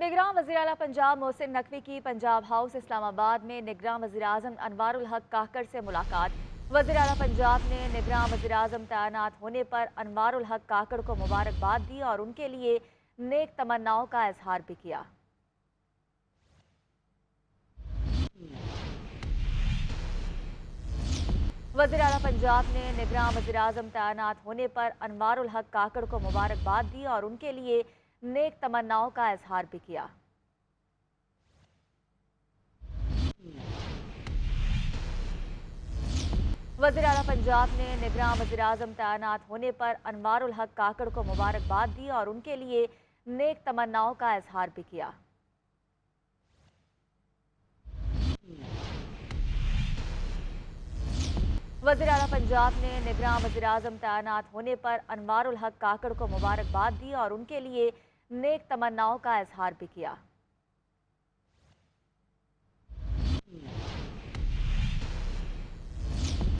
निगरान वज़ीर-ए-आला पंजाब मोहसिन नक़वी की पंजाब हाउस इस्लामाबाद में निगरान वज़ीर-ए-आज़म अनवारुल हक़ काकड़ से मुलाकात। वज़ीर-ए-आला पंजाब ने निगरान वज़ीर-ए-आज़म तैनात होने पर अनवारुल हक़ काकड़ को मुबारकबाद दी और उनके लिए नेक तमन्नाओं का इजहार भी किया। वज़ीर-ए-आला पंजाब ने निगरान वज़ीर-ए-आज़म तैनात होने पर अनवारुल हक़ काकड़ को मुबारकबाद दी और उनके लिए नेक तमन्नाओं का इजहार भी किया। वज़ीर-ए-आला पंजाब ने निगरान वज़ीर-ए-आज़म तैनात होने पर अनवारुल हक़ काकड़ को मुबारकबाद दी और उनके लिए नेक तमन्नाओं का इजहार भी किया। वज़ीर-ए-आला पंजाब ने निगरान वज़ीर-ए-आज़म तैनात होने पर अनवारुल हक़ काकड़ को मुबारकबाद दी और उनके लिए नेक तमन्नाओं का इजहार भी किया।